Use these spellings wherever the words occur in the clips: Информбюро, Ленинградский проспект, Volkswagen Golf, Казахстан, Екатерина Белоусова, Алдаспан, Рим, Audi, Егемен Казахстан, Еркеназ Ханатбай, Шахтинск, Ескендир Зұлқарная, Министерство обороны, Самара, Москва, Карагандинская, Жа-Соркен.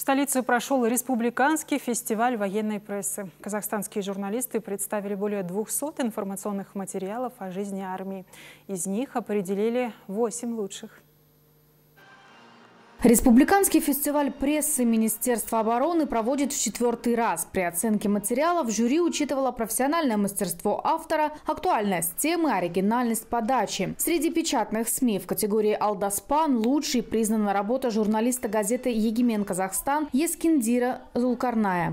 В столице прошел республиканский фестиваль военной прессы. Казахстанские журналисты представили более 200 информационных материалов о жизни армии. Из них определили 8 лучших. Республиканский фестиваль прессы Министерства обороны проводит в 4-й раз. При оценке материалов жюри учитывало профессиональное мастерство автора, актуальность темы, оригинальность подачи. Среди печатных СМИ в категории «Алдаспан» лучшей признана работа журналиста газеты «Егемен Казахстан» Ескендира Зұлқарная.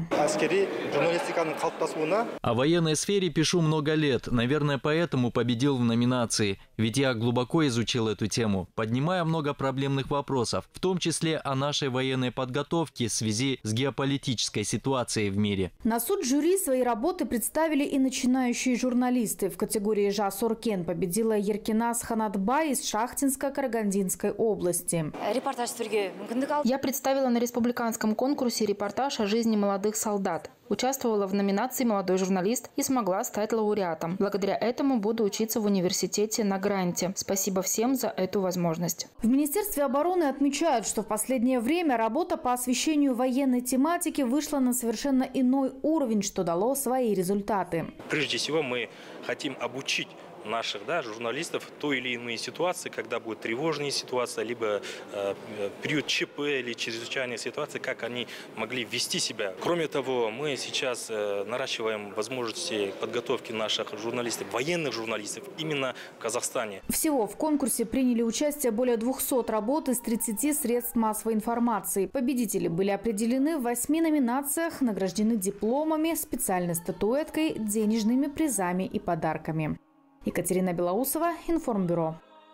О военной сфере пишу много лет. Наверное, поэтому победил в номинации. Ведь я глубоко изучил эту тему, поднимая много проблемных вопросов, в том числе о нашей военной подготовке в связи с геополитической ситуацией в мире. На суд жюри свои работы представили и начинающие журналисты. В категории «Жа-Соркен» победила Еркеназ Ханатбай из Шахтинска Карагандинской области. Я представила на республиканском конкурсе репортаж о жизни молодых солдат. Участвовала в номинации «Молодой журналист» и смогла стать лауреатом. Благодаря этому буду учиться в университете на гранте. Спасибо всем за эту возможность. В Министерстве обороны отмечают, что в последнее время работа по освещению военной тематики вышла на совершенно иной уровень, что дало свои результаты. Прежде всего мы хотим обучить наших журналистов той или иной ситуации, когда будет тревожная ситуация, либо период ЧП или чрезвычайная ситуация, как они могли вести себя. Кроме того, мы сейчас наращиваем возможности подготовки наших журналистов, военных журналистов, именно в Казахстане. Всего в конкурсе приняли участие более 200 работ из 30 средств массовой информации. Победители были определены в 8 номинациях, награждены дипломами, специальной статуэткой, денежными призами и подарками. Екатерина Белоусова, Информбюро.